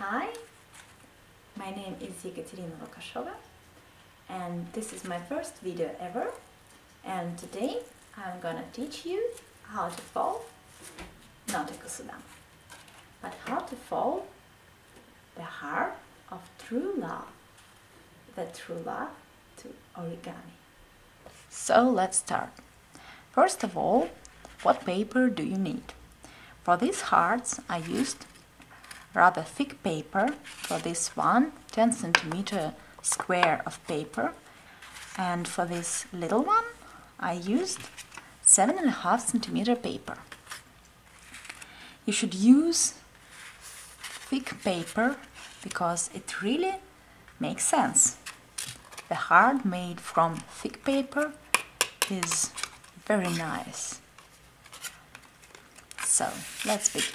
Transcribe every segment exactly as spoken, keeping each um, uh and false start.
Hi, my name is Ekaterina Lukasheva and this is my first video ever, and today I'm gonna teach you how to fold, not a kusudama, but how to fold the heart of true love, the true love to origami. So let's start. First of all, what paper do you need? For these hearts I used rather thick paper, for this one ten centimeter square of paper, and for this little one I used seven and a half centimeter paper. You should use thick paper because it really makes sense. The heart made from thick paper is very nice. So let's begin.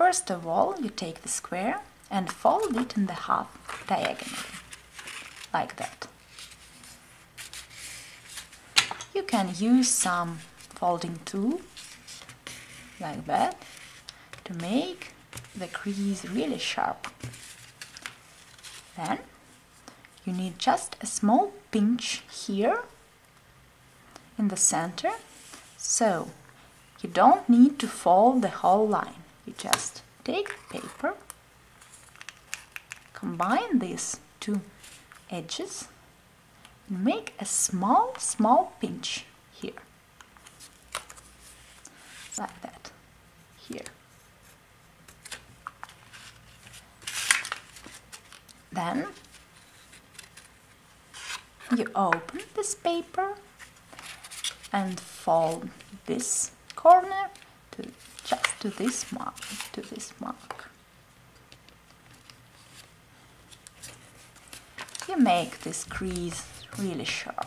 First of all, you take the square and fold it in the half diagonally, like that. You can use some folding tool, like that, to make the crease really sharp. Then you need just a small pinch here in the center, so you don't need to fold the whole line. You just take the paper, combine these two edges and make a small, small pinch here, like that, here. Then you open this paper and fold this corner to just to this mark, to this mark. You make this crease really sharp.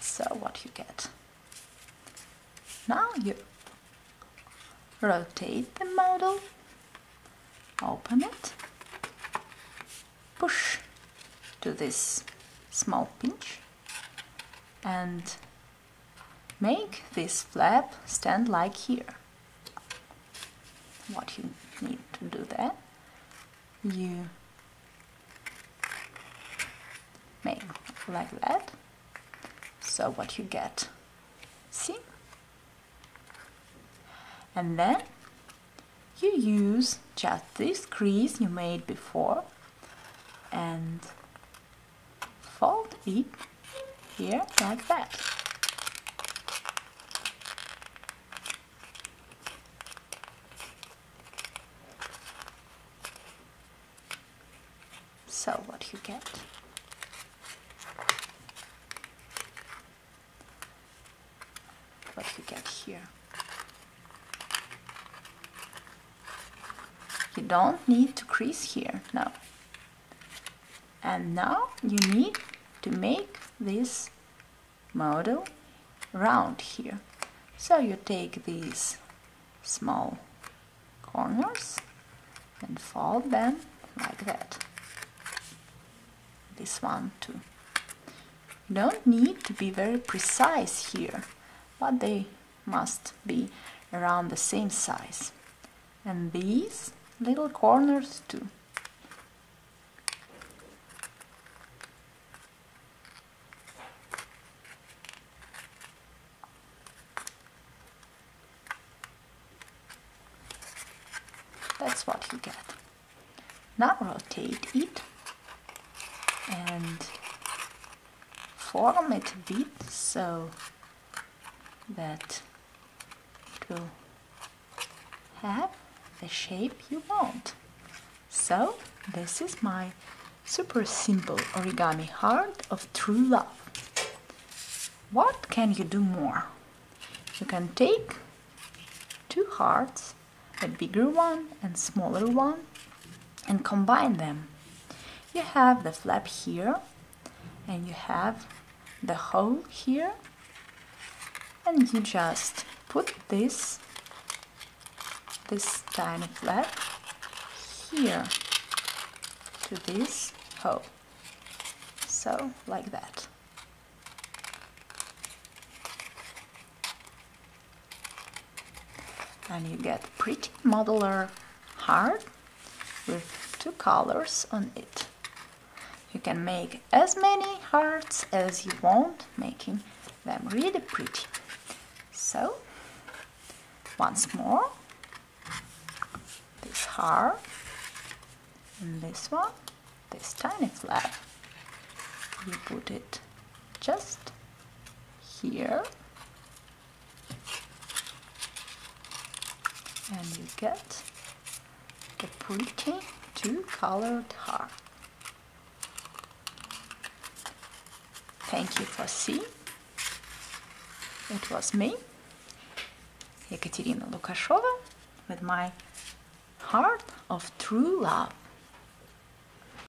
So what you get. Now you rotate the model, open it, push to this small pinch and make this flap stand like here. What you need to do that, you make like that. So what you get, see? And then you use just this crease you made before and fold it here like that. So what you get. What you get here. You don't need to crease here, no. And now you need to make this model round here. So you take these small corners and fold them like that. This one too. You don't need to be very precise here, but they must be around the same size. And these little corners too. That's what you get. Now rotate it and form it a bit so that it will have the shape you want. So this is my super simple origami heart of true love. What can you do more? You can take two hearts, a bigger one and smaller one, and combine them. You have the flap here, and you have the hole here, and you just put this, this tiny flap here to this hole, so like that. and you get pretty modular heart with two colors on it. You can make as many hearts as you want, making them really pretty. So, once more, this heart, and this one, this tiny flap, you put it just here, and you get the pretty two-colored heart. Thank you for seeing. It was me, Ekaterina Lukasheva, with my heart of true love.